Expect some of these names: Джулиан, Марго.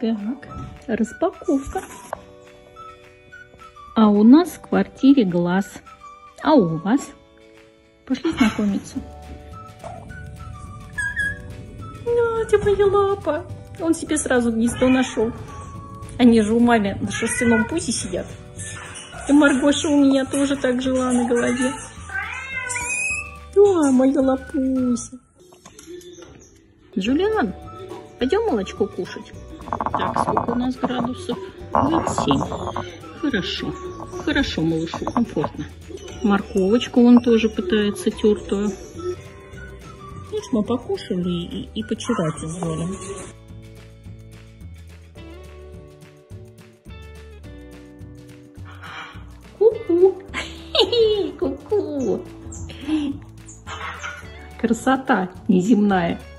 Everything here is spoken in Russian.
Так, распаковка. А у нас в квартире глаз. А у вас? Пошли знакомиться. Надя, моя лапа. Он себе сразу гнездо нашел. Они же у мамы на шерстяном пузе сидят. И Маргоша у меня тоже так жила на голове. Да, моя лапуся. Джулиан, пойдем молочко кушать. Так, сколько у нас градусов? 7. Хорошо, хорошо, малышу, комфортно. Морковочку он тоже пытается тертую. Видишь, мы покушали и почитать изволили. Ку-ку, ку-ку. Красота неземная.